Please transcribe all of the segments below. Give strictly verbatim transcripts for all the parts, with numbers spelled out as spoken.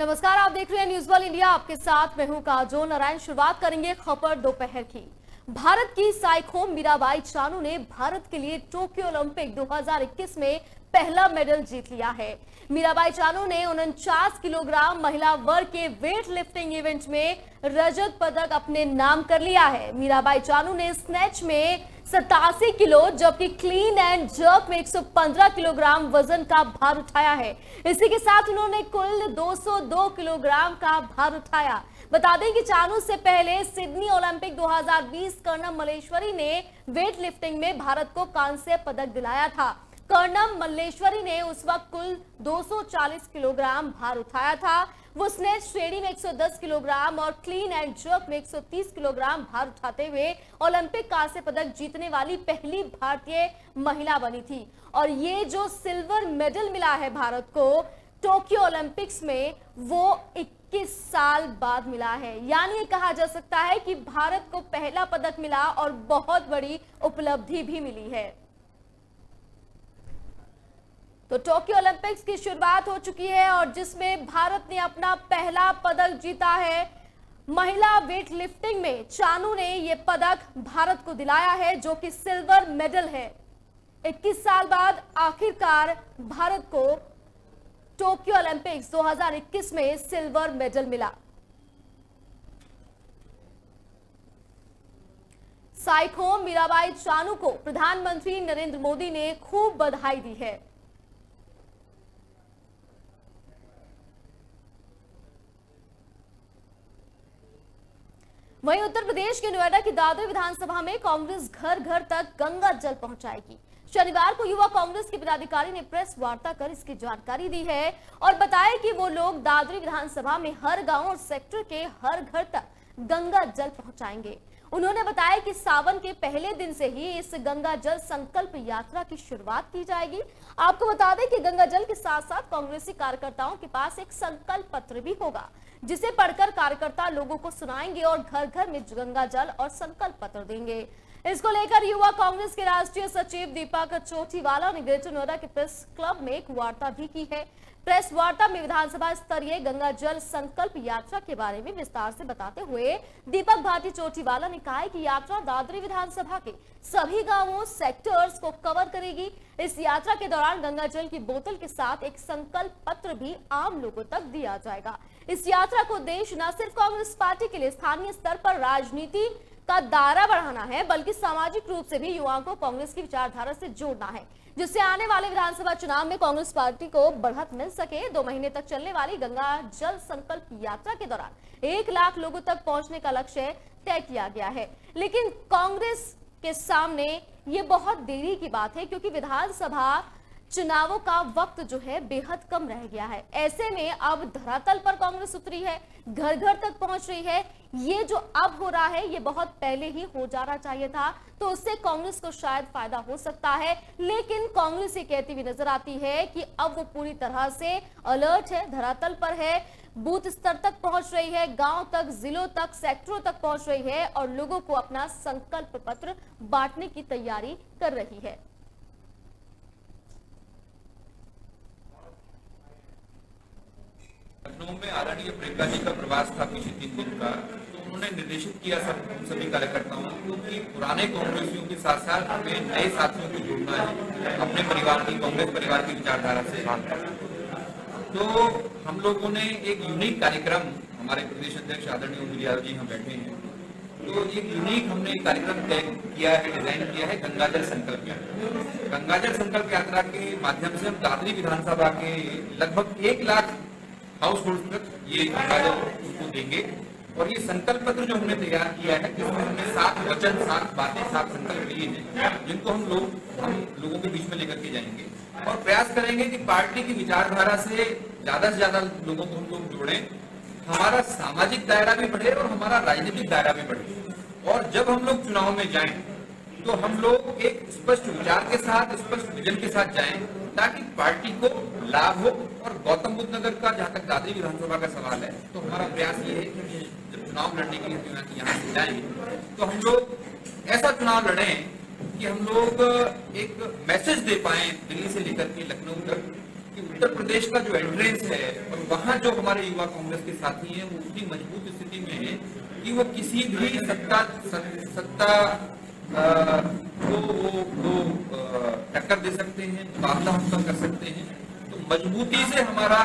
नमस्कार, आप देख रहे हैं न्यूज वर्ल्ड इंडिया। आपके साथ मैं हूं काजोल नारायण। शुरुआत करेंगे खबर दोपहर की। भारत की साइखो मीराबाई चानू ने भारत के लिए टोक्यो ओलंपिक दो हज़ार इक्कीस में पहला मेडल जीत लिया है। मीराबाई चानू ने उनचास किलोग्राम महिला वर्ग के वेट लिफ्टिंग इवेंट में रजत पदक अपने नाम कर लिया है। मीराबाई चानू ने स्नैच में सतासी किलो जबकि क्लीन एंड जर्क में एक सौ पंद्रह किलोग्राम वजन का भार उठाया है। इसी के साथ उन्होंने कुल दो सौ दो किलोग्राम का भार उठाया। बता दें कि चानू से पहले सिडनी ओलंपिक दो हज़ार बीस कर्णम मल्लेश्वरी ने वेट लिफ्टिंग में भारत को कांस्य पदक दिलाया था। कर्णम मल्लेश्वरी ने उस वक्त कुल दो सौ चालीस किलोग्राम भार उठाया था। वो स्नैच श्रेणी में एक सौ दस किलोग्राम और क्लीन एंड जर्क में एक सौ तीस किलोग्राम भार उठाते हुए ओलंपिक कांस्य पदक जीतने वाली पहली भारतीय महिला बनी थी। और ये जो सिल्वर मेडल मिला है भारत को टोक्यो ओलंपिक्स में, वो इक्कीस साल बाद मिला है। यानी ये कहा जा सकता है कि भारत को पहला पदक मिला और बहुत बड़ी उपलब्धि भी मिली है। तो टोक्यो ओलंपिक्स की शुरुआत हो चुकी है और जिसमें भारत ने अपना पहला पदक जीता है। महिला वेट लिफ्टिंग में चानू ने ये पदक भारत को दिलाया है जो कि सिल्वर मेडल है। इक्कीस साल बाद आखिरकार भारत को टोक्यो ओलंपिक्स दो हज़ार इक्कीस में सिल्वर मेडल मिला। साइखो मीराबाई चानू को प्रधानमंत्री नरेंद्र मोदी ने खूब बधाई दी है। वहीं उत्तर प्रदेश के नोएडा की दादर विधानसभा में कांग्रेस घर घर तक गंगा जल पहुंचाएगी। शनिवार को युवा कांग्रेस के पदाधिकारी ने प्रेस वार्ता कर इसकी जानकारी दी है और बताया कि वो लोग दादरी विधानसभा में हर गांव और सेक्टर के हर घर तक गंगा जल पहुंचाएंगे। उन्होंने बताया कि सावन के पहले दिन से ही इस गंगा जल संकल्प यात्रा की शुरुआत की जाएगी। आपको बता दें कि गंगा जल के साथ साथ कांग्रेसी कार्यकर्ताओं के पास एक संकल्प पत्र भी होगा जिसे पढ़कर कार्यकर्ता लोगों को सुनाएंगे और घर घर में गंगा जल और संकल्प पत्र देंगे। इसको लेकर युवा कांग्रेस के राष्ट्रीय सचिव दीपक चोटीवाला ने ग्रेटर नोएडा के प्रेस क्लब में एक वार्ता भी की है। प्रेस वार्ता में विधानसभा स्तरीय गंगा जल संकल्प यात्रा के बारे में विस्तार से बताते हुए दीपक भारती चोटीवाला ने कहा कि यात्रा दादरी विधानसभा के सभी गांवों सेक्टर्स को कवर करेगी। इस यात्रा के दौरान गंगा जल की बोतल के साथ एक संकल्प पत्र भी आम लोगों तक दिया जाएगा। इस यात्रा को उद्देश्य न सिर्फ कांग्रेस पार्टी के लिए स्थानीय स्तर पर राजनीति का दायरा बढ़ाना है बल्कि सामाजिक रूप से भी युवाओं को कांग्रेस की विचारधारा से जोड़ना है जिससे आने वाले विधानसभा चुनाव में कांग्रेस पार्टी को बढ़त मिल सके। दो महीने तक चलने वाली गंगा जल संकल्प यात्रा के दौरान एक लाख लोगों तक पहुंचने का लक्ष्य तय किया गया है, लेकिन कांग्रेस के सामने ये बहुत देरी की बात है क्योंकि विधानसभा चुनावों का वक्त जो है बेहद कम रह गया है। ऐसे में अब धरातल पर कांग्रेस उतरी है, घर घर तक पहुंच रही है। ये जो अब हो रहा है ये बहुत पहले ही हो जाना चाहिए था, तो उससे कांग्रेस को शायद फायदा हो सकता है। लेकिन कांग्रेस ये कहती हुई नजर आती है कि अब वो पूरी तरह से अलर्ट है, धरातल पर है, बूथ स्तर तक पहुंच रही है, गांव तक, जिलों तक, सेक्टरों तक पहुंच रही है और लोगों को अपना संकल्प पत्र बांटने की तैयारी कर रही है। लखनऊ में आदरणीय प्रियंका जी का प्रवास था पिछले तीन दिन का, तो उन्होंने निर्देशित किया सब सभी कार्यकर्ताओं को कि पुराने कांग्रेसियों के साथ साथ हमें नए साथियों को जोड़ना है अपने परिवार की, कांग्रेस परिवार की विचारधारा से। तो हम लोगों ने एक यूनिक कार्यक्रम, हमारे प्रदेश अध्यक्ष आदरणीय उम्रियाल जी हम बैठे हैं, तो एक यूनिक हमने कार्यक्रम तय किया है, डिजाइन किया है गंगाजल संकल्प यात्रा। गंगाजल संकल्प यात्रा के माध्यम से हम दादरी विधानसभा के लगभग एक लाख हाउस होल्ड तक ये उसको देंगे। और ये संकल्प पत्र जो हमने तैयार किया है जिसमें हमने सात वचन, सात बातें, सात संकल्प लिए हैं जिनको हम लोग हम लोगों के बीच में लेकर के जाएंगे और प्रयास करेंगे कि पार्टी की विचारधारा से ज्यादा से ज्यादा लोगों को हम लोग जोड़े, हमारा सामाजिक दायरा भी बढ़े और हमारा राजनीतिक दायरा भी बढ़े। और जब हम लोग चुनाव में जाए तो हम लोग एक स्पष्ट विचार के साथ, स्पष्ट विजन के साथ जाए ताकि पार्टी को लाभ हो। और गौतम बुद्ध नगर का, जहाँ तक दादरी विधानसभा का सवाल है, तो हमारा प्रयास ये है कि जब चुनाव लड़ने के लिए यहाँ से जाएंगे तो हम लोग ऐसा चुनाव लड़े कि हम लोग एक मैसेज दे पाए दिल्ली से लेकर के लखनऊ तक कि उत्तर प्रदेश का जो एड्रेस है और वहाँ जो हमारे युवा कांग्रेस के साथी हैं वो उतनी मजबूत स्थिति में है कि वो किसी भी सत्ता सत्ता को वो वो टक्कर दे सकते हैं, मुकाबला हम कर सकते हैं। तो मजबूती से हमारा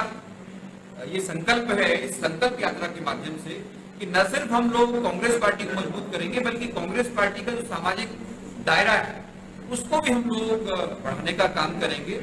ये संकल्प है, इस संकल्प यात्रा के माध्यम से कि न सिर्फ हम लोग कांग्रेस पार्टी को मजबूत करेंगे बल्कि कांग्रेस पार्टी का जो सामाजिक दायरा है उसको भी हम लोग बढ़ाने का काम करेंगे।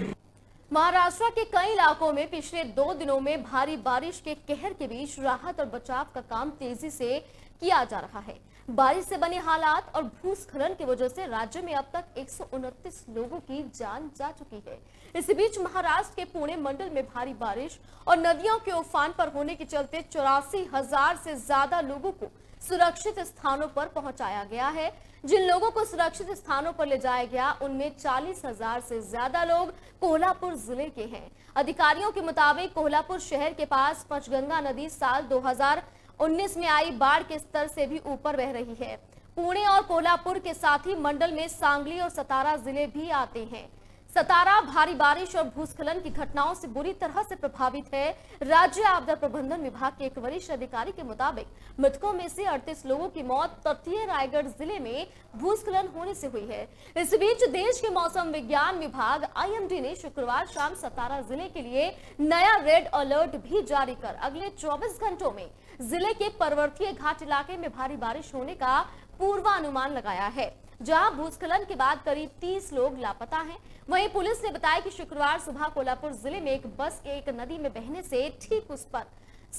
महाराष्ट्र के कई इलाकों में पिछले दो दिनों में भारी बारिश के कहर के बीच राहत और बचाव का काम तेजी से किया जा रहा है। बारिश से बने हालात और भूस्खलन की वजह से राज्य में अब तक एक सौ उनतीस लोगों की जान जा चुकी है। इसी बीच महाराष्ट्र के पुणे मंडल में भारी बारिश और नदियों के उफान पर होने के चलते चौरासी हजार से ज्यादा लोगों को सुरक्षित स्थानों पर पहुंचाया गया है। जिन लोगों को सुरक्षित स्थानों पर ले जाया गया उनमें चालीस हजार से ज्यादा लोग कोल्हापुर जिले के हैं। अधिकारियों के मुताबिक कोल्हापुर शहर के पास पंचगंगा नदी साल दो हजार उन्नीस में आई बाढ़ के स्तर से भी ऊपर बह रही है। पुणे और कोल्हापुर के साथ ही मंडल में सांगली और सतारा जिले भी आते हैं। सतारा भारी बारिश और भूस्खलन की घटनाओं से बुरी तरह से प्रभावित है। राज्य आपदा प्रबंधन विभाग के एक वरिष्ठ अधिकारी के मुताबिक मृतकों में से अड़तीस लोगों की मौत तटीय रायगढ़ जिले में भूस्खलन होने से हुई है। इस बीच देश के मौसम विज्ञान विभाग आई एम डी ने शुक्रवार शाम सतारा जिले के लिए नया रेड अलर्ट भी जारी कर अगले चौबीस घंटों में जिले के पर्वतीय घाट इलाके में भारी बारिश होने का पूर्वानुमान लगाया है, जहां भूस्खलन के बाद करीब तीस लोग लापता हैं। वहीं पुलिस ने बताया कि शुक्रवार सुबह कोल्हापुर जिले में एक बस एक नदी में बहने से ठीक उस पर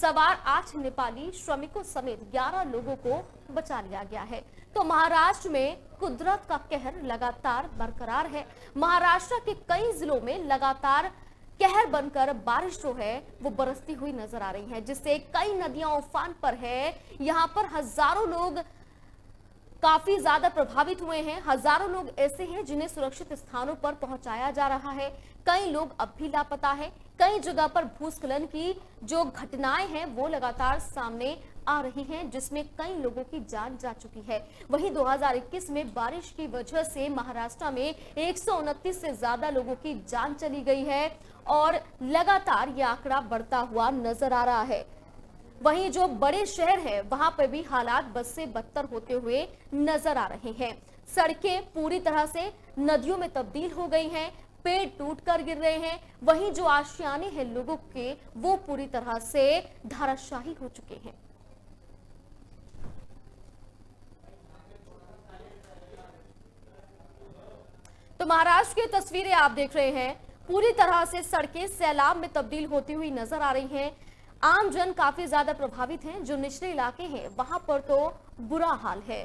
सवार आठ नेपाली श्रमिकों समेत ग्यारह लोगों को बचा लिया गया है। तो महाराष्ट्र में कुदरत का कहर लगातार बरकरार है। महाराष्ट्र के कई जिलों में लगातार कहर बनकर बारिश जो है वो बरसती हुई नजर आ रही है, जिससे कई नदियां उफान पर है। यहाँ पर हजारों लोग काफी ज्यादा प्रभावित हुए हैं। हजारों लोग ऐसे हैं जिन्हें सुरक्षित स्थानों पर पहुंचाया जा रहा है। कई लोग अब भी लापता है। कई जगह पर भूस्खलन की जो घटनाएं हैं वो लगातार सामने आ रही हैं, जिसमें कई लोगों की जान जा चुकी है। वहीं दो हजार इक्कीस में बारिश की वजह से महाराष्ट्र में एक सौ उनतीस से ज्यादा लोगों की जान चली गई है और लगातार ये आंकड़ा बढ़ता हुआ नजर आ रहा है। वहीं जो बड़े शहर है वहां पर भी हालात बस से बदतर होते हुए नजर आ रहे हैं। सड़कें पूरी तरह से नदियों में तब्दील हो गई हैं, पेड़ टूट कर गिर रहे हैं। वहीं जो आशियाने हैं लोगों के वो पूरी तरह से धाराशाही हो चुके हैं। तो महाराष्ट्र की तस्वीरें आप देख रहे हैं, पूरी तरह से सड़कें सैलाब में तब्दील होती हुई नजर आ रही हैं। आम जन काफी ज्यादा प्रभावित हैं। जो निचले इलाके हैं वहां पर तो बुरा हाल है।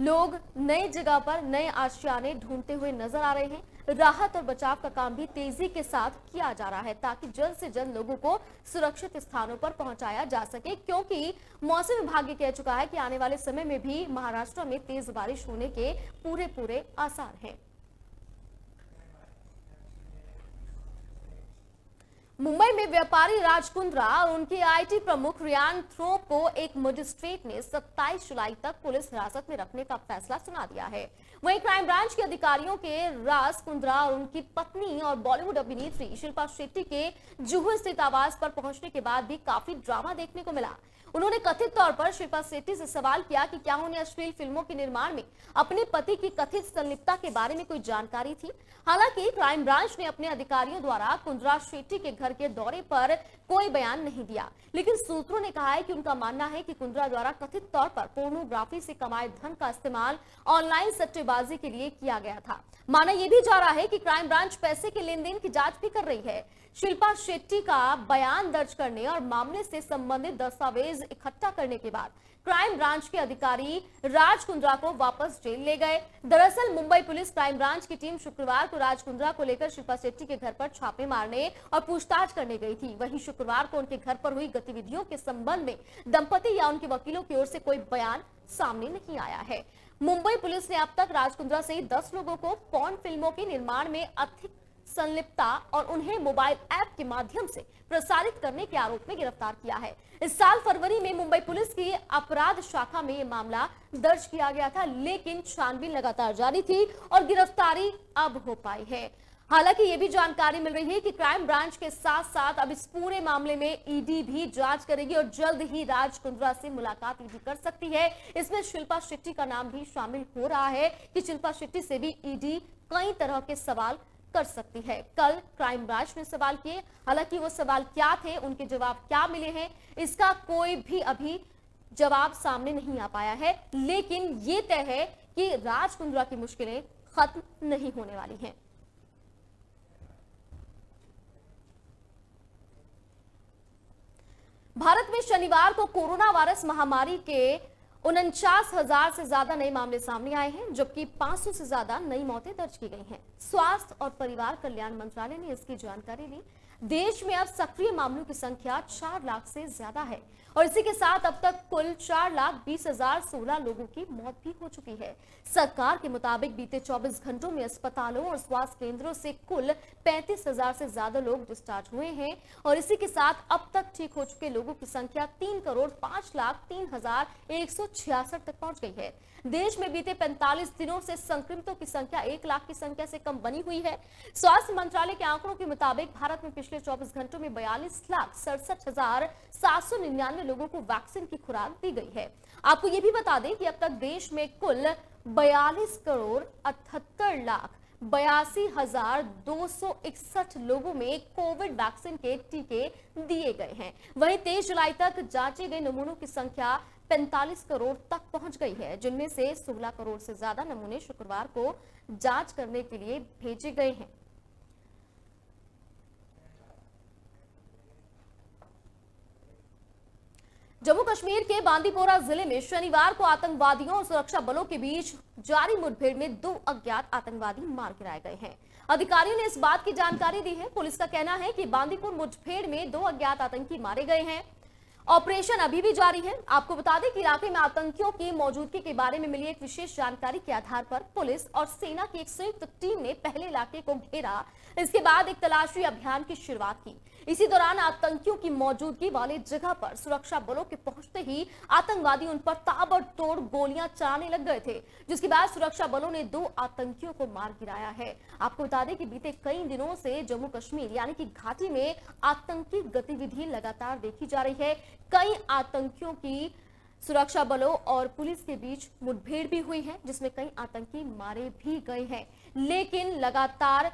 लोग नई जगह पर नए आशियाने ढूंढते हुए नजर आ रहे हैं। राहत और बचाव का काम भी तेजी के साथ किया जा रहा है ताकि जल्द से जल्द लोगों को सुरक्षित स्थानों पर पहुंचाया जा सके, क्योंकि मौसम विभाग कह चुका है कि आने वाले समय में भी महाराष्ट्र में तेज बारिश होने के पूरे पूरे आसार हैं। मुंबई में व्यापारी राजकुंद्रा और उनके आई टी प्रमुख रियान थ्रोप को एक मजिस्ट्रेट ने सत्ताईस जुलाई तक पुलिस हिरासत में रखने का फैसला सुना दिया है। वहीं क्राइम ब्रांच के अधिकारियों के राजकुंद्रा और उनकी पत्नी और बॉलीवुड अभिनेत्री शिल्पा शेट्टी के जुहू स्थित आवास पर पहुंचने के बाद भी काफी ड्रामा देखने को मिला। उन्होंने कथित तौर पर शिल्पा शेट्टी से सवाल किया कि क्या उन्हें अश्लील फिल्मों के निर्माण में अपने पति की कथित संलिप्तता के बारे में कोई जानकारी थी। हालांकि क्राइम ब्रांच ने अपने अधिकारियों द्वारा कुंद्रा शेट्टी के घर के दौरे पर कोई बयान नहीं दिया, लेकिन सूत्रों ने कहा है कि उनका मानना है कि कुंद्रा द्वारा कथित तौर पर पोर्नोग्राफी से कमाए धन का इस्तेमाल ऑनलाइन सट्टेबाजी के लिए किया गया था। माना यह भी जा रहा है कि क्राइम ब्रांच पैसे के लेन देन की जांच भी कर रही है। शिल्पा शेट्टी का बयान दर्ज करने और मामले से संबंधित दस्तावेज इकट्ठा करने के बाद क्राइम ब्रांच के अधिकारी राजकुंद्रा को वापस जेल ले गए। दरअसल मुंबई पुलिस क्राइम ब्रांच की टीम शुक्रवार को राजकुंद्रा को लेकर शिल्पा शेट्टी के घर पर छापे मारने और पूछताछ करने गई थी। वहीं शुक्रवार को उनके घर पर हुई गतिविधियों के संबंध में दंपति या उनके वकीलों की ओर से कोई बयान सामने नहीं आया है। मुंबई पुलिस ने अब तक राजकुंद्रा से दस लोगों को पॉर्न फिल्मों के निर्माण में अधिक संलिप्तता और उन्हें मोबाइल ऐप के माध्यम से प्रसारित करने के आरोप में गिरफ्तार किया है। इस साल फरवरी में मुंबई पुलिस की अपराध शाखा में यह मामला दर्ज किया गया था, लेकिन छानबीन लगातार जारी थी और गिरफ्तारी अब हो पाई है। हालांकि ये भी जानकारी मिल रही है कि क्राइम ब्रांच के साथ साथ अब इस पूरे मामले में ईडी भी जांच करेगी और जल्द ही राजकुंद्रा से मुलाकात ईडी कर सकती है। इसमें शिल्पा शेट्टी का नाम भी शामिल हो रहा है कि शिल्पा शेट्टी से भी ईडी कई तरह के सवाल कर सकती है। कल क्राइम ब्रांच ने सवाल किए, हालांकि वो सवाल क्या थे, उनके जवाब क्या मिले हैं, इसका कोई भी अभी जवाब सामने नहीं आ पाया है। लेकिन ये तय है कि राजकुंद्रा की मुश्किलें खत्म नहीं होने वाली हैं। भारत में शनिवार को कोरोना वायरस महामारी के उनचास हजार से ज्यादा नए मामले सामने आए हैं, जबकि पाँच सौ से ज्यादा नई मौतें दर्ज की गई हैं। स्वास्थ्य और परिवार कल्याण मंत्रालय ने इसकी जानकारी दी। देश में अब सक्रिय मामलों की संख्या चार लाख से ज्यादा है और इसी के साथ अब तक कुल चार लाख बीस हजार सोलह लोगों की मौत भी हो चुकी है। सरकार के मुताबिक बीते चौबीस घंटों में अस्पतालों और स्वास्थ्य केंद्रों से कुल पैंतीस हजार से ज्यादा लोग डिस्चार्ज हुए हैं और इसी के साथ अब तक ठीक हो चुके लोगों की संख्या तीन करोड़ पांच लाख तीन हजार एक सौ छियासठ तक पहुंच गई है। देश में बीते पैंतालीस दिनों से संक्रमितों की संख्या एक लाख की संख्या से कम बनी हुई है। स्वास्थ्य मंत्रालय के आंकड़ों के मुताबिक भारत में पिछले चौबीस घंटों में बयालीस लाख सड़सठ हजार सात सौ निन्यानवे लोगों को वैक्सीन की खुराक दी गई है। आपको यह भी बता दें कि अब तक देश में कुल बयालीस करोड़ अठहत्तर लाख बयासी हजार दो सौ इकसठ लोगों में कोविड वैक्सीन के टीके दिए गए हैं। वहीं तेईस जुलाई तक जांचे गए नमूनों की संख्या पैंतालीस करोड़ तक पहुंच गई है, जिनमें से सोलह करोड़ से ज्यादा नमूने शुक्रवार को जांच करने के लिए भेजे गए हैं। जम्मू कश्मीर के बांदीपोरा जिले में शनिवार को आतंकवादियों और सुरक्षा बलों के बीच जारी मुठभेड़ में दो अज्ञात आतंकवादी मार गिराए गए हैं। अधिकारियों ने इस बात की जानकारी दी है। पुलिस का कहना है कि बांदीपुर मुठभेड़ में दो अज्ञात आतंकी मारे गए हैं। ऑपरेशन अभी भी जारी है। आपको बता दें कि इलाके में आतंकियों की मौजूदगी के बारे में मिली एक विशेष जानकारी के आधार पर पुलिस और सेना की एक संयुक्त टीम ने पहले इलाके को घेरा। इसके बाद एक तलाशी अभियान की शुरुआत की। इसी दौरान आतंकियों की मौजूदगी वाले जगह पर सुरक्षा बलों के पहुंचते ही आतंकवादी उन पर ताबड़तोड़ गोलियां चलाने लग गए थे, जिसके बाद सुरक्षा बलों ने दो आतंकियों को मार गिराया है। आपको बता दें कि बीते कई दिनों से जम्मू कश्मीर यानी कि घाटी में आतंकी गतिविधि लगातार देखी जा रही है। कई आतंकियों की सुरक्षा बलों और पुलिस के बीच मुठभेड़ भी हुई है, जिसमें कई आतंकी मारे भी गए हैं। लेकिन लगातार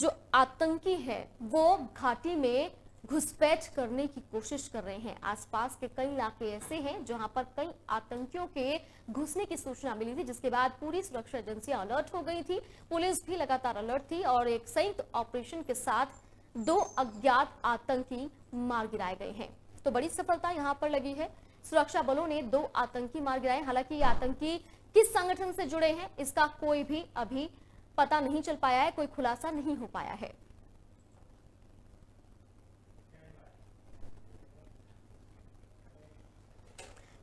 जो आतंकी है वो घाटी में घुसपैठ करने की कोशिश कर रहे हैं। आसपास के कई इलाके ऐसे हैं जहां पर कई आतंकियों के घुसने की सूचना मिली थी, जिसके बाद पूरी सुरक्षा एजेंसियां अलर्ट हो गई थी। पुलिस भी लगातार अलर्ट थी और एक संयुक्त ऑपरेशन के साथ दो अज्ञात आतंकी मार गिराए गए हैं। तो बड़ी सफलता यहाँ पर लगी है। सुरक्षा बलों ने दो आतंकी मार गिराए। हालांकि ये आतंकी किस संगठन से जुड़े हैं इसका कोई भी अभी पता नहीं चल पाया है, कोई खुलासा नहीं हो पाया है।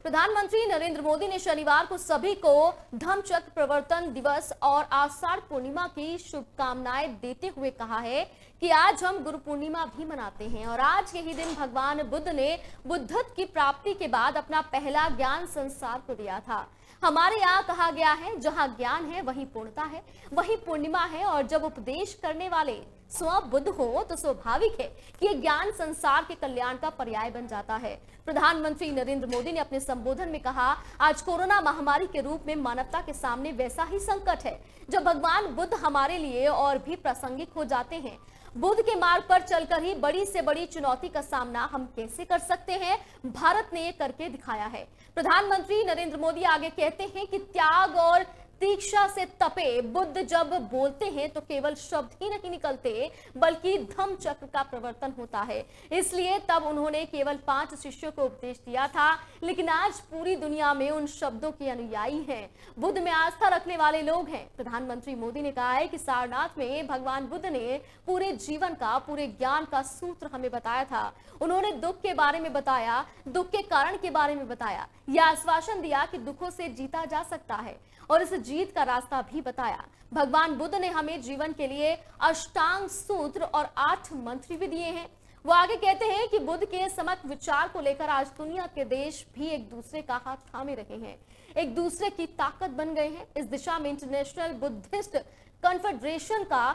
प्रधानमंत्री नरेंद्र मोदी ने शनिवार को सभी को धम्मचक्र प्रवर्तन दिवस और आषाढ़ पूर्णिमा की शुभकामनाएं देते हुए कहा है कि आज हम गुरु पूर्णिमा भी मनाते हैं और आज के ही दिन भगवान बुद्ध ने बुद्धत्व की प्राप्ति के बाद अपना पहला ज्ञान संसार को दिया था। हमारे यहाँ कहा गया है, जहाँ ज्ञान है वही पूर्णता है, वही पूर्णिमा है। और जब उपदेश करने वाले स्वयं बुद्ध हो तो स्वाभाविक है कि ये ज्ञान संसार के कल्याण का पर्याय बन जाता है। प्रधानमंत्री नरेंद्र मोदी ने अपने संबोधन में कहा, आज कोरोना महामारी के रूप में मानवता के सामने वैसा ही संकट है जब भगवान बुद्ध हमारे लिए और भी प्रासंगिक हो जाते हैं। बुद्ध के मार्ग पर चलकर ही बड़ी से बड़ी चुनौती का सामना हम कैसे कर सकते हैं, भारत ने ये करके दिखाया है। प्रधानमंत्री नरेंद्र मोदी आगे कहते हैं कि त्याग और तीक्षा से तपे बुद्ध जब बोलते हैं तो केवल शब्द ही नहीं निकलते, बल्कि धम्म चक्र का प्रवर्तन होता है। इसलिए तब उन्होंने केवल पांच शिष्यों को उपदेश दिया था, लेकिन आज पूरी दुनिया में उन शब्दों के अनुयायी हैं, बुद्ध में आस्था रखने वाले लोग हैं। प्रधानमंत्री मोदी ने कहा है कि सारनाथ में भगवान बुद्ध ने पूरे जीवन का, पूरे ज्ञान का सूत्र हमें बताया था। उन्होंने दुख के बारे में बताया, दुख के कारण के बारे में बताया, यह आश्वासन दिया कि दुखों से जीता जा सकता है और इस जीत का रास्ता भी बताया। भगवान बुद्ध ने हमें जीवन के लिए अष्टांग सूत्र और आठ मंत्र भी दिए हैं। वो आगे कहते हैं कि बुद्ध के समक विचार को लेकर आज दुनिया के देश भी एक दूसरे का हाथ थामे रहे हैं, एक दूसरे की ताकत बन गए हैं। इस दिशा में इंटरनेशनल बुद्धिस्ट कॉन्फेडरेशन का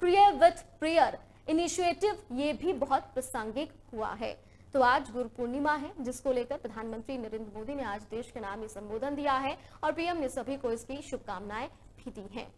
प्रियर विथ प्रियर इनिशिएटिव ये भी बहुत प्रासंगिक हुआ है। तो आज गुरु पूर्णिमा है, जिसको लेकर प्रधानमंत्री नरेंद्र मोदी ने आज देश के नाम ये संबोधन दिया है और पीएम ने सभी को इसकी शुभकामनाएं भी दी हैं।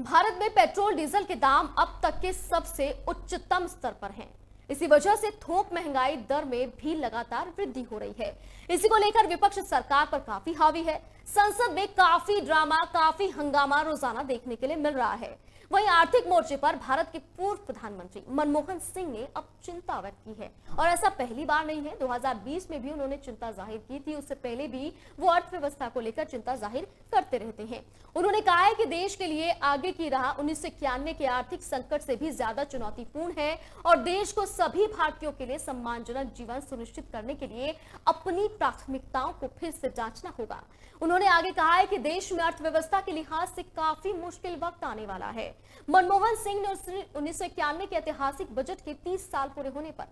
भारत में पेट्रोल डीजल के दाम अब तक के सबसे उच्चतम स्तर पर हैं। इसी वजह से थोक महंगाई दर में भी लगातार वृद्धि हो रही है। इसी को लेकर विपक्ष सरकार पर काफी हावी है। संसद में काफी ड्रामा, काफी हंगामा रोजाना देखने के लिए मिल रहा है। वहीं आर्थिक मोर्चे पर भारत के पूर्व प्रधानमंत्री मनमोहन सिंह ने अब चिंता व्यक्त की है और ऐसा पहली बार नहीं है। दो हज़ार बीस में भी उन्होंने चिंता जाहिर की थी, उससे पहले भी वो अर्थव्यवस्था को लेकर चिंता जाहिर करते रहते हैं। उन्होंने कहा है कि देश के लिए आगे की राह उन्नीस सौ इक्यानवे के आर्थिक संकट से भी ज्यादा चुनौतीपूर्ण है और देश को सभी भारतीयों के लिए सम्मानजनक जीवन सुनिश्चित करने के लिए अपनी प्राथमिकताओं को फिर से जांचना होगा। उन्होंने आगे कहा है कि देश में अर्थव्यवस्था के लिहाज से काफी मुश्किल वक्त आने वाला है। मनमोहन सिंह ने उन्नीस सौ इक्यानवे के ऐतिहासिक बजट के तीस साल पूरे होने पर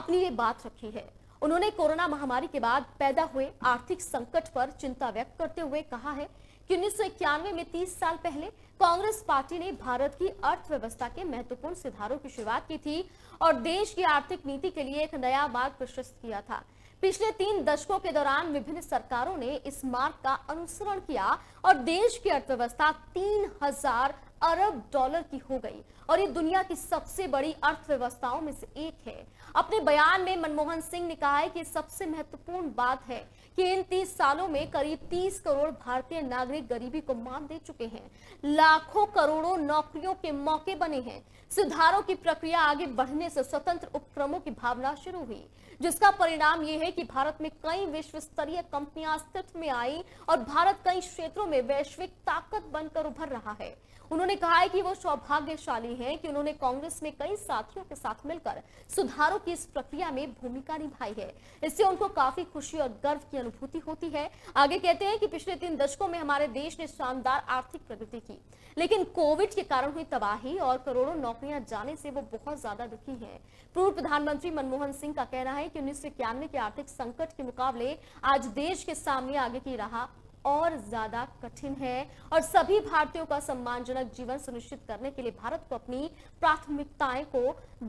अपनी ये बात रखी है। उन्होंने कोरोना महामारी के बाद पैदा हुए आर्थिक संकट पर चिंता व्यक्त करते हुए कहा है कि उन्नीस सौ इक्यानवे में तीस साल पहले कांग्रेस पार्टी ने भारत की अर्थव्यवस्था के महत्वपूर्ण सुधारों की शुरुआत की थी और देश की आर्थिक नीति के लिए एक नया मार्ग प्रशस्त किया था। पिछले तीन दशकों के दौरान विभिन्न सरकारों ने इस मार्ग का अनुसरण किया और देश की अर्थव्यवस्था तीन हजार अरब डॉलर की हो गई और ये दुनिया की सबसे बड़ी अर्थव्यवस्थाओं में से एक है। अपने बयान में मनमोहन सिंह ने कहा है कि सबसे महत्वपूर्ण बात है कि इन तीस सालों में करीब तीस करोड़ भारतीय नागरिक गरीबी को मात दे चुके हैं, लाखों करोड़ों नौकरियों के मौके बने हैं, सुधारों की प्रक्रिया आगे बढ़ने से स्वतंत्र उपक्रमों की भावना शुरू हुई, जिसका परिणाम ये है कि भारत में कई विश्व स्तरीय कंपनियां अस्तित्व में आई और भारत कई क्षेत्रों में वैश्विक ताकत बनकर उभर रहा है। उन्होंने कहा है कि वो सौभाग्यशाली हैं कि उन्होंने कांग्रेस में कई साथियों के साथ मिलकर सुधारों की इस प्रक्रिया में भूमिका निभाई है। इससे उनको काफी खुशी और गर्व की अनुभूति होती है। आगे कहते हैं कि पिछले तीन दशकों में हमारे देश ने शानदार आर्थिक प्रगति की, लेकिन कोविड के कारण हुई तबाही और करोड़ों नौकरियां जाने से वो बहुत ज्यादा दुखी है। पूर्व प्रधानमंत्री मनमोहन सिंह का कहना है कि उन्नीस सौ इक्यानवे के आर्थिक संकट के मुकाबले आज देश के सामने आगे की राह और ज्यादा कठिन है और सभी भारतीयों का सम्मानजनक जीवन सुनिश्चित करने के लिए भारत को अपनी प्राथमिकताएं को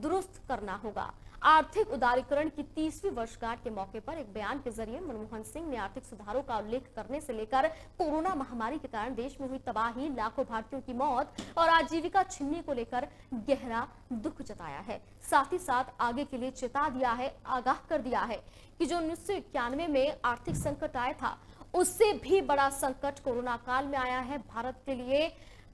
दुरुस्त करना होगा। आर्थिक उदारीकरण की तीसवीं वर्षगांठ के मौके पर एक बयान के जरिए मनमोहन सिंह ने आर्थिक सुधारों का उल्लेख करने से लेकर कोरोना महामारी के कारण देश में हुई तबाही, लाखों भारतीयों की मौत और आजीविका छीनने को लेकर गहरा दुख जताया है। साथ ही साथ आगे के लिए चेता दिया है, आगाह कर दिया है कि जो उन्नीस सौ इक्यानवे में आर्थिक संकट आया था, उससे भी बड़ा संकट कोरोना काल में आया है भारत के लिए।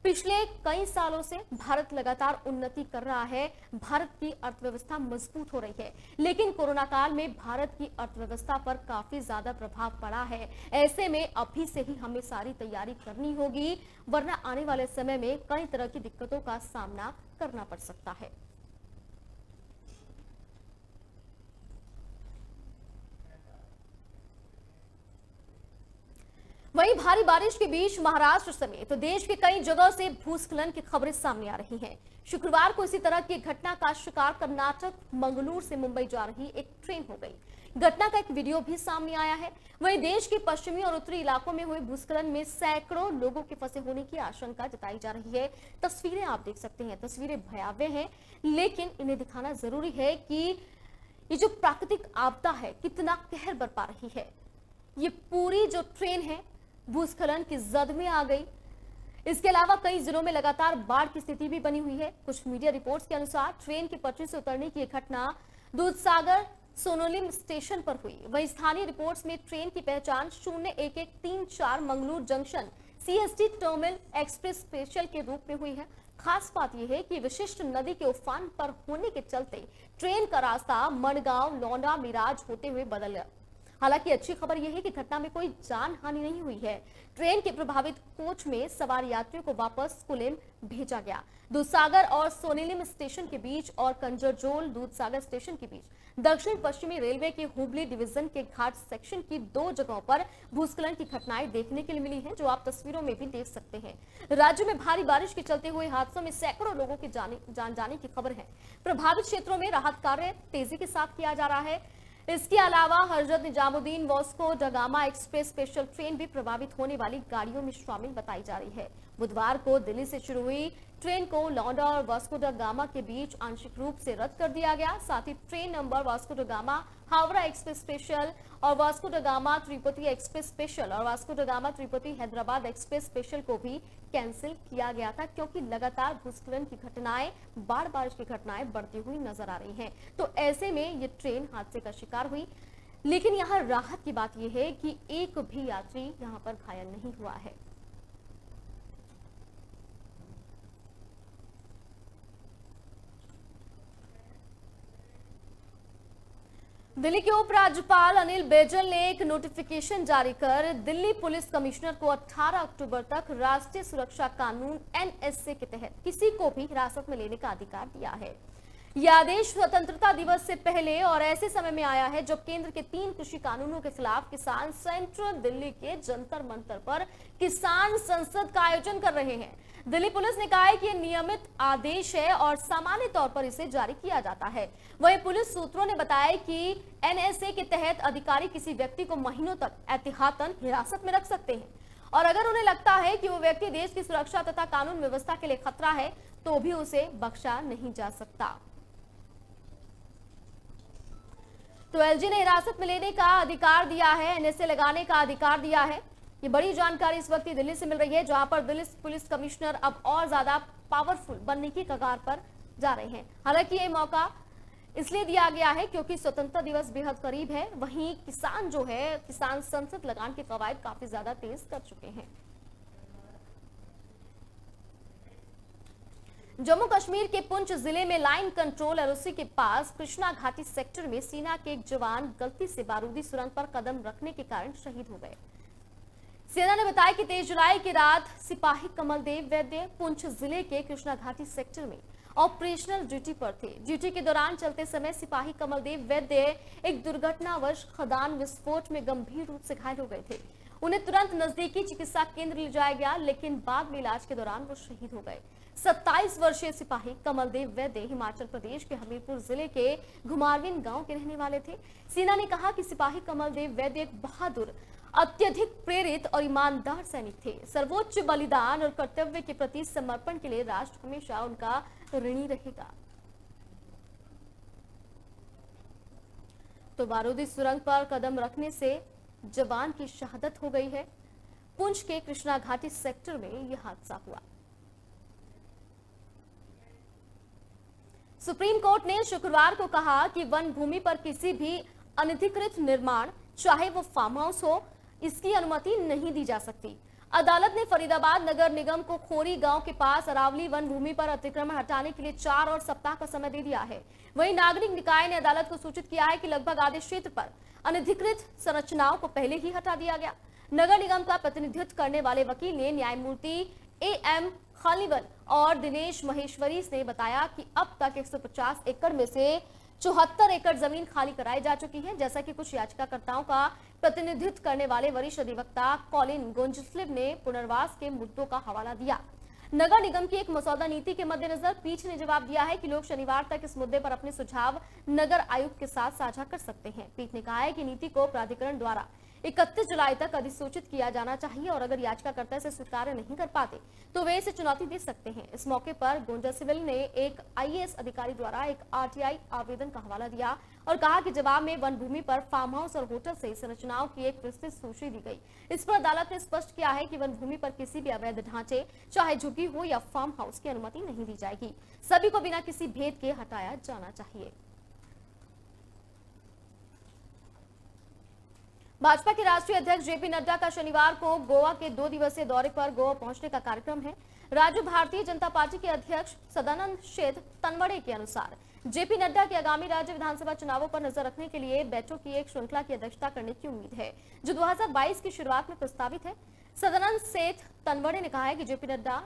पिछले कई सालों से भारत लगातार उन्नति कर रहा है, भारत की अर्थव्यवस्था मजबूत हो रही है, लेकिन कोरोना काल में भारत की अर्थव्यवस्था पर काफी ज्यादा प्रभाव पड़ा है। ऐसे में अभी से ही हमें सारी तैयारी करनी होगी, वरना आने वाले समय में कई तरह की दिक्कतों का सामना करना पड़ सकता है। वहीं भारी बारिश के बीच महाराष्ट्र समेत तो देश के कई जगहों से भूस्खलन की खबरें सामने आ रही हैं। शुक्रवार को इसी तरह की घटना का शिकार कर्नाटक मंगलूर से मुंबई जा रही एक ट्रेन हो गई। घटना का एक वीडियो भी सामने आया है। वहीं देश के पश्चिमी और उत्तरी इलाकों में हुए भूस्खलन में सैकड़ों लोगों के फंसे होने की आशंका जताई जा रही है। तस्वीरें आप देख सकते हैं, तस्वीरें भयावह हैं, लेकिन इन्हें दिखाना जरूरी है कि ये जो प्राकृतिक आपदा है कितना कहर बरपा रही है। ये पूरी जो ट्रेन है भूस्खलन की जद में आ गई। इसके अलावा कई जिलों में लगातार बाढ़ की स्थिति भी बनी हुई है। कुछ मीडिया रिपोर्ट्स के अनुसार ट्रेन के पटरी से उतरने की घटना दूधसागर सोनोलिम स्टेशन पर हुई। वहीं स्थानीय रिपोर्ट्स में ट्रेन की पहचान शून्य एक एक तीन चार Mangalore junction CST terminal express special के रूप में हुई है। खास बात यह है कि विशिष्ट नदी के उफान पर होने के चलते ट्रेन का रास्ता मडगांव लौंडा मिराज होते हुए बदल गया। हालांकि अच्छी खबर यह है कि घटना में कोई जान हानि नहीं हुई है। ट्रेन के प्रभावित कोच में सवार यात्रियों को वापस कोलिम भेजा गया। दूधसागर और सोनेलिम स्टेशन के बीच और कंजरजोल दूधसागर स्टेशन के बीच दक्षिण पश्चिमी रेलवे के हुबली डिवीजन के घाट सेक्शन की दो जगहों पर भूस्खलन की घटनाएं देखने के लिए मिली हैं, जो आप तस्वीरों में भी देख सकते हैं। राज्य में भारी बारिश के चलते हुए हादसों में सैकड़ों लोगों के जान जाने की खबर है। प्रभावित क्षेत्रों में राहत कार्य तेजी के साथ किया जा रहा है। इसके अलावा Hazrat Nizamuddin Vasco da Gama express special train भी प्रभावित होने वाली गाड़ियों में शामिल बताई जा रही है। बुधवार को दिल्ली से शुरू हुई ट्रेन को लौंडा और वास्को ड गामा के बीच आंशिक रूप से रद्द कर दिया गया। साथ ही train number Vasco da Gama Howrah express special और वास्को ड गामा तिरुपति एक्सप्रेस स्पेशल और वास्को ड गामा तिरुपति हैदराबाद एक्सप्रेस स्पेशल को भी कैंसिल किया गया था, क्योंकि लगातार भूस्खलन की घटनाएं, बाढ़ बारिश की घटनाएं बढ़ती हुई नजर आ रही है। तो ऐसे में ये ट्रेन हादसे का शिकार हुई, लेकिन यहाँ राहत की बात यह है कि एक भी यात्री यहाँ पर घायल नहीं हुआ है। दिल्ली के उपराज्यपाल अनिल बैजल ने एक नोटिफिकेशन जारी कर दिल्ली पुलिस कमिश्नर को अठारह अक्टूबर तक राष्ट्रीय सुरक्षा कानून एन एस ए के तहत किसी को भी हिरासत में लेने का अधिकार दिया है। यह आदेश स्वतंत्रता दिवस से पहले और ऐसे समय में आया है जब केंद्र के तीन कृषि कानूनों के खिलाफ किसान सेंट्रल दिल्ली के जंतर मंतर पर किसान संसद का आयोजन कर रहे हैं। दिल्ली पुलिस ने कहा है कि यह नियमित आदेश है और सामान्य तौर पर इसे जारी किया जाता है। वहीं पुलिस सूत्रों ने बताया कि एन एस ए के तहत अधिकारी किसी व्यक्ति को महीनों तक एहतियातन हिरासत में रख सकते हैं और अगर उन्हें लगता है कि वो व्यक्ति देश की सुरक्षा तथा कानून व्यवस्था के लिए खतरा है तो भी उसे बख्शा नहीं जा सकता। तो एल जी ने हिरासत में लेने का अधिकार दिया है, एन एस ए लगाने का अधिकार दिया है। ये बड़ी जानकारी इस वक्त दिल्ली से मिल रही है, जहां पर दिल्ली पुलिस कमिश्नर अब और ज्यादा पावरफुल बनने की कगार पर जा रहे हैं। हालांकि ये मौका इसलिए दिया गया है क्योंकि स्वतंत्रता दिवस बेहद करीब है। वहीं किसान जो है, किसान संसद लगाने के कवायद काफी ज्यादा तेज कर चुके हैं। जम्मू कश्मीर के पुंछ जिले में line control L O C के पास कृष्णा घाटी सेक्टर में सेना के एक जवान गलती से बारूदी सुरंग पर कदम रखने के कारण शहीद हो गए। सेना ने बताया कि तेईस जुलाई की रात सिपाही कमलदेव वैद्य पुंछ जिले के कृष्णा घाटी सेक्टर में ऑपरेशनल ड्यूटी पर थे। ड्यूटी के दौरान चलते समय सिपाही कमलदेव वैद्य एक दुर्घटनावश खदान विस्फोट में गंभीर रूप से घायल हो गए थे। उन्हें तुरंत नजदीकी चिकित्सा केंद्र ले जाया गया, लेकिन बाद में इलाज के दौरान वो शहीद हो गए। सत्ताईस वर्षीय सिपाही कमलदेव वैद्य हिमाचल प्रदेश के हमीरपुर जिले के घुमारवीन गांव के रहने वाले थे। सेना ने कहा कि सिपाही कमलदेव वैद्य एक बहादुर, अत्यधिक प्रेरित और ईमानदार सैनिक थे। सर्वोच्च बलिदान और कर्तव्य के प्रति समर्पण के लिए राष्ट्र हमेशा उनका ऋणी रहेगा। तो बारूदी सुरंग पर कदम रखने से जवान की शहादत हो गई है। पुंछ के कृष्णा घाटी सेक्टर में यह हादसा हुआ। सुप्रीम कोर्ट ने शुक्रवार को कहा कि वन भूमि पर किसी भी अनधिकृत निर्माण, चाहे वो फार्म हाउस हो, इसकी अनुमति नहीं दी जा सकती। अदालत ने फरीदाबाद नगर निगम को खोरी गांव के पास अरावली वन भूमि पर अतिक्रमण हटाने के लिए चार और सप्ताह का समय दे दिया है। वहीं नागरिक निकाय ने अदालत को सूचित किया है कि लगभग आधे क्षेत्र पर अनधिकृत संरचनाओं को पहले ही हटा दिया गया। नगर निगम का प्रतिनिधित्व करने वाले वकील ने न्यायमूर्ति ए एम खालीवल और दिनेश महेश्वरी ने बताया कि अब तक एक सौ पचास एकड़ में से चौहत्तर एकड़ जमीन खाली कराई जा चुकी है। जैसा कि कुछ याचिकाकर्ताओं का प्रतिनिधित्व करने वाले वरिष्ठ अधिवक्ता कॉलिन गोंजस्लिव ने पुनर्वास के मुद्दों का हवाला दिया। नगर निगम की एक मसौदा नीति के मद्देनजर पीठ ने जवाब दिया है कि लोग शनिवार तक इस मुद्दे पर अपने सुझाव नगर आयुक्त के साथ साझा कर सकते हैं। पीठ ने कहा है कि नीति को प्राधिकरण द्वारा इकतीस जुलाई तक अधिसूचित किया जाना चाहिए और अगर याचिकाकर्ता इसे स्वीकार नहीं कर पाते तो वे इसे चुनौती दे सकते हैं। इस मौके पर गोंजासिविल ने एक आई ए एस अधिकारी द्वारा एक आर टी आई आवेदन का हवाला दिया और कहा कि जवाब में वन भूमि पर फार्म हाउस और होटल सहित संरचनाओं की एक विस्तृत सूची दी गई। इस पर अदालत ने स्पष्ट किया है कि वन भूमि पर किसी भी अवैध ढांचे, चाहे झुग्गी हो या फार्म हाउस, की अनुमति नहीं दी जाएगी। सभी को बिना किसी भेद के हटाया जाना चाहिए। भाजपा के राष्ट्रीय अध्यक्ष जेपी नड्डा का शनिवार को गोवा के दो दिवसीय दौरे पर गोवा पहुंचने का कार्यक्रम है। राज्य भारतीय जनता पार्टी के अध्यक्ष सदानंद शेट तनवड़े के अनुसार जेपी नड्डा की आगामी राज्य विधानसभा चुनावों पर नजर रखने के लिए बैठकों की एक श्रृंखला की अध्यक्षता करने की उम्मीद है, जो दो हज़ार बाईस की शुरुआत में प्रस्तावित है। सदानंद शेट तनवड़े ने कहा है कि जेपी नड्डा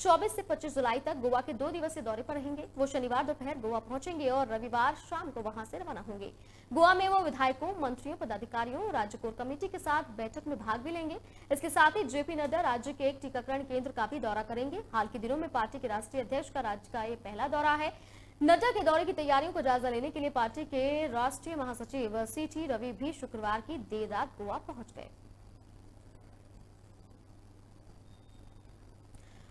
चौबीस से पच्चीस जुलाई तक गोवा के दो दिवसीय दौरे पर रहेंगे। वो शनिवार दोपहर गोवा पहुंचेंगे और रविवार शाम को वहां से रवाना होंगे। गोवा में वो विधायकों, मंत्रियों, पदाधिकारियों और राज्य कोर कमेटी के साथ बैठक में भाग भी लेंगे। इसके साथ ही जेपी नड्डा राज्य के एक टीकाकरण केंद्र का भी दौरा करेंगे। हाल के दिनों में पार्टी के राष्ट्रीय अध्यक्ष का राज्य का यह पहला दौरा है। नड्डा के दौरे की तैयारियों को जायजा लेने के लिए पार्टी के राष्ट्रीय महासचिव सी टी रवि भी शुक्रवार की देर रात गोवा पहुंच गए।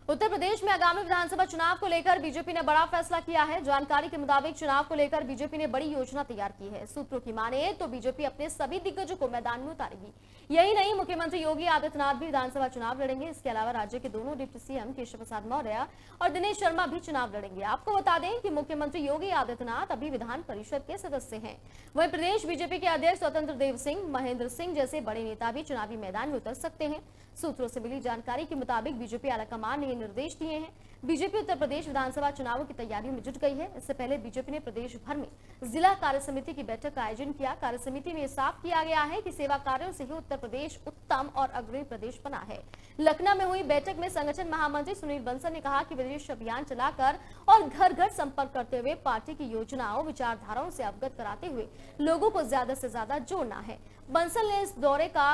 उत्तर प्रदेश में आगामी विधानसभा चुनाव को लेकर बीजेपी ने बड़ा फैसला किया है। जानकारी के मुताबिक चुनाव को लेकर बीजेपी ने बड़ी योजना तैयार की है। सूत्रों की माने तो बीजेपी अपने सभी दिग्गजों को मैदान में उतारेगी। यही नहीं, मुख्यमंत्री योगी आदित्यनाथ भी विधानसभा चुनाव लड़ेंगे। इसके अलावा राज्य के दोनों डिप्टी सीएम केशव प्रसाद मौर्य और दिनेश शर्मा भी चुनाव लड़ेंगे। आपको बता दें कि मुख्यमंत्री योगी आदित्यनाथ अभी विधान परिषद के सदस्य हैं। वहीं प्रदेश बीजेपी के अध्यक्ष स्वतंत्र देव सिंह, महेंद्र सिंह जैसे बड़े नेता भी चुनावी मैदान में उतर सकते हैं। सूत्रों से मिली जानकारी के मुताबिक बीजेपी आलाकमान ने निर्देश दिए हैं। बीजेपी उत्तर प्रदेश विधानसभा चुनावों की तैयारियों में जुट गई है। इससे पहले बीजेपी ने प्रदेश भर में जिला कार्य समिति की बैठक का आयोजन किया। कार्य समिति में साफ किया गया है कि सेवा कार्यों से ही उत्तर प्रदेश उत्तम और अग्रणी प्रदेश बना है। लखनऊ में हुई बैठक में संगठन महामंत्री सुनील बंसल ने कहा कि विदेश अभियान चलाकर और घर घर संपर्क करते हुए पार्टी की योजनाओं, विचारधाराओं से अवगत कराते हुए लोगों को ज्यादा से ज्यादा जोड़ना है। बंसल ने इस दौरे का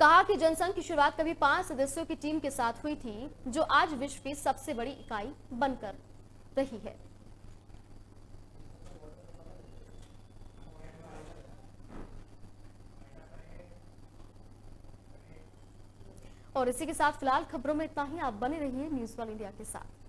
कहा कि जनसंघ की शुरुआत कभी पांच सदस्यों की टीम के साथ हुई थी, जो आज विश्व की सबसे बड़ी इकाई बनकर रही है। और इसी के साथ फिलहाल खबरों में इतना ही। आप बने रहिए न्यूज़ वर्ल्ड इंडिया के साथ।